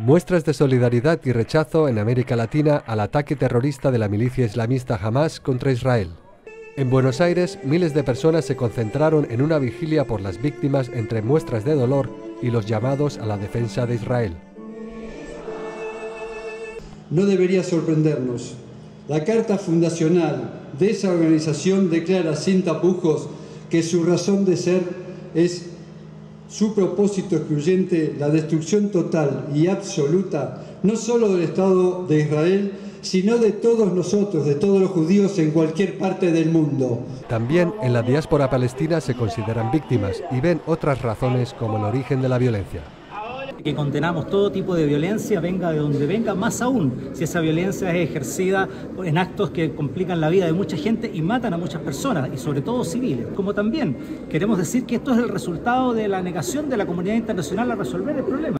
Muestras de solidaridad y rechazo en América Latina al ataque terrorista de la milicia islamista Hamas contra Israel. En Buenos Aires, miles de personas se concentraron en una vigilia por las víctimas entre muestras de dolor y los llamados a la defensa de Israel. No debería sorprendernos. La carta fundacional de esa organización declara sin tapujos que su razón de ser es su propósito excluyente, la destrucción total y absoluta, no solo del Estado de Israel, sino de todos nosotros, de todos los judíos en cualquier parte del mundo. También en la diáspora palestina se consideran víctimas y ven otras razones como el origen de la violencia. Que condenamos todo tipo de violencia, venga de donde venga, más aún si esa violencia es ejercida en actos que complican la vida de mucha gente y matan a muchas personas, y sobre todo civiles. Como también queremos decir que esto es el resultado de la negación de la comunidad internacional a resolver el problema.